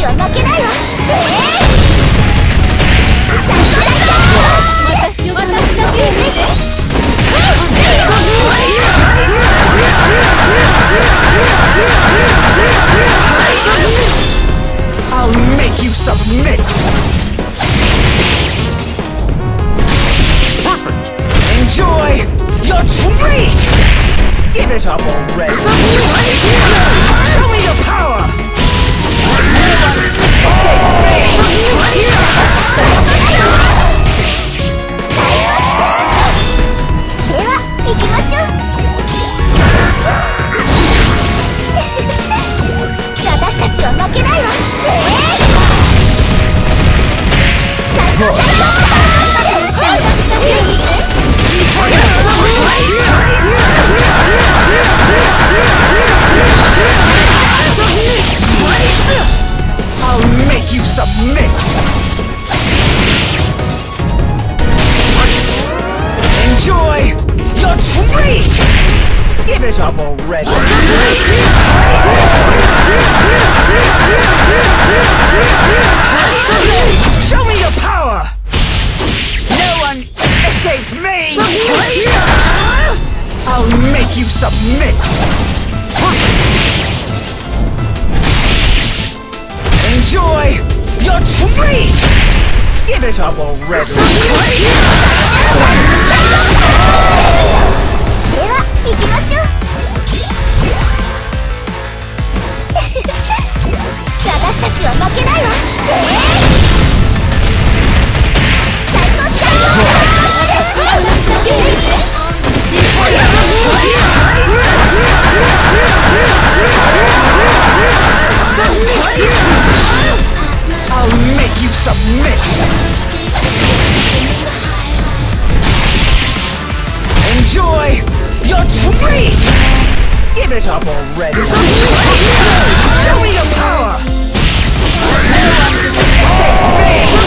ちは負けないわ。私を私だけ見て。I'll make you submit. Perfect. Enjoy your treat. Give it up already. Show me your power. I'll make you submit. Enjoy your treat. Give it up already. Show me your power! No one escapes me! Submit. I'll make you submit! Enjoy your treat! Give it up already! Let's go! I'll make you submit. Enjoy your treat. Give it up already. Show me your power. I'll make you submit.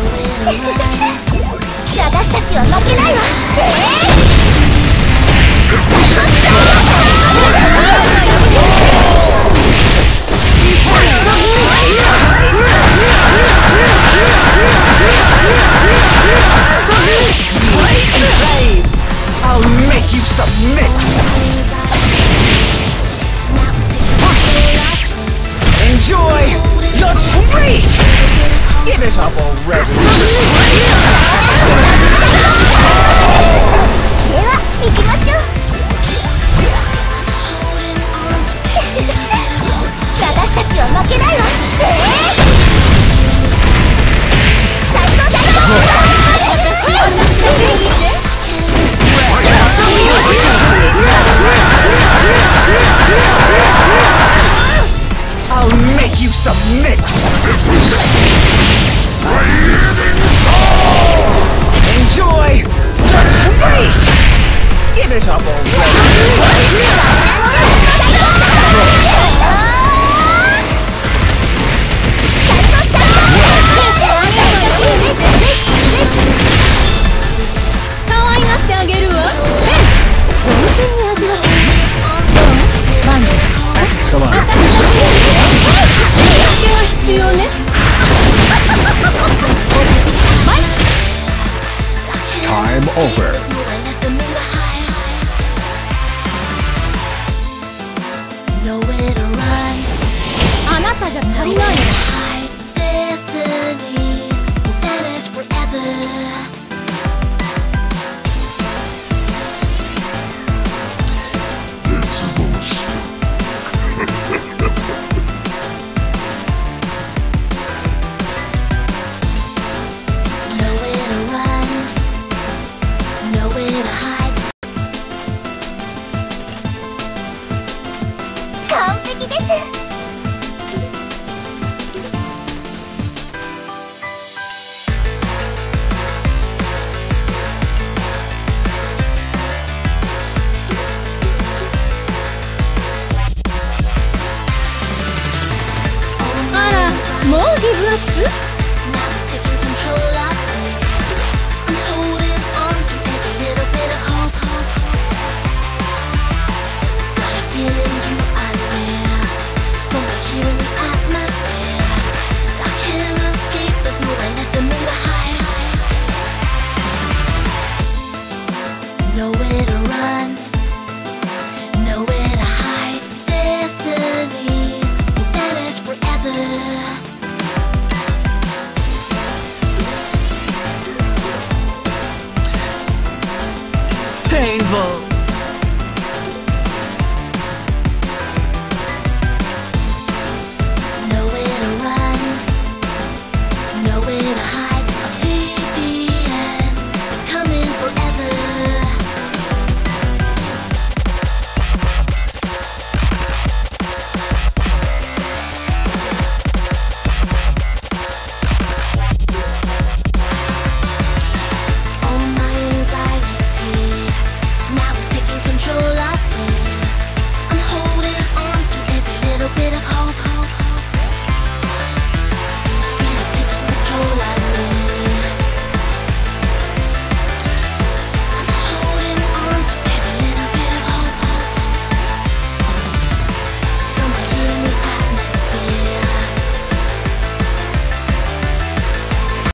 Enjoy your treat. Give it up already. I'll make you submit. Enjoy the treat. Give it up already! Time over. Destiny will vanish forever. It's a bullshit. Nowhere to run, nowhere to hide. Perfect. Give up?